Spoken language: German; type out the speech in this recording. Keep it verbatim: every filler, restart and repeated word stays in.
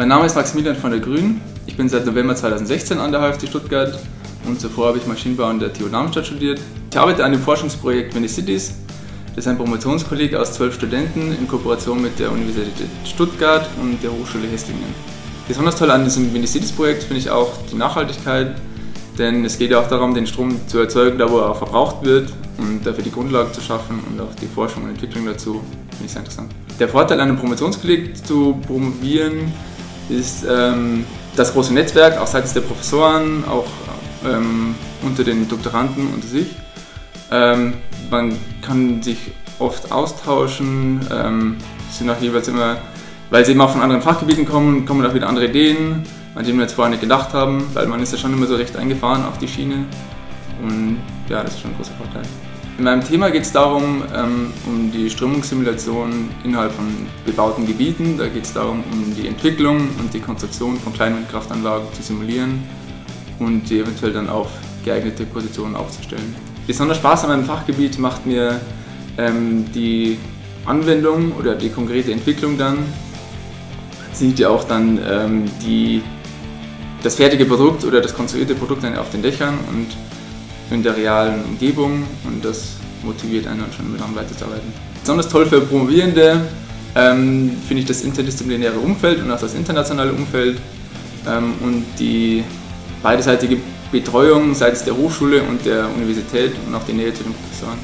Mein Name ist Maximilian von der Grün. Ich bin seit November zweitausendsechzehn an der H F T Stuttgart und zuvor habe ich Maschinenbau an der T U Darmstadt studiert. Ich arbeite an dem Forschungsprojekt Windy Cities. Das ist ein Promotionskolleg aus zwölf Studenten in Kooperation mit der Universität Stuttgart und der Hochschule Esslingen. Besonders toll an diesem Windy Cities Projekt finde ich auch die Nachhaltigkeit, denn es geht ja auch darum, den Strom zu erzeugen, da wo er auch verbraucht wird, und dafür die Grundlage zu schaffen und auch die Forschung und Entwicklung dazu finde ich sehr interessant. Der Vorteil an einem Promotionskolleg zu promovieren ist ähm, das große Netzwerk, auch seitens der Professoren, auch ähm, unter den Doktoranden unter sich. Ähm, man kann sich oft austauschen, ähm, sind auch jeweils immer, weil sie eben auch von anderen Fachgebieten kommen, kommen auch wieder andere Ideen, an die wir jetzt vorher nicht gedacht haben, weil man ist ja schon immer so recht eingefahren auf die Schiene, und ja, das ist schon ein großer Vorteil. In meinem Thema geht es darum, ähm, um die Strömungssimulation innerhalb von bebauten Gebieten. Da geht es darum, um die Entwicklung und die Konstruktion von Kleinwindkraftanlagen zu simulieren und die eventuell dann auf geeignete Positionen aufzustellen. Besonders Spaß an meinem Fachgebiet macht mir ähm, die Anwendung oder die konkrete Entwicklung dann. Sieht ja auch dann ähm, die, das fertige Produkt oder das konstruierte Produkt dann auf den Dächern und in der realen Umgebung, und das motiviert einen dann schon mit an weiterzuarbeiten. Besonders toll für Promovierende ähm, finde ich das interdisziplinäre Umfeld und auch das internationale Umfeld ähm, und die beiderseitige Betreuung seitens der Hochschule und der Universität und auch die Nähe zu den Professoren.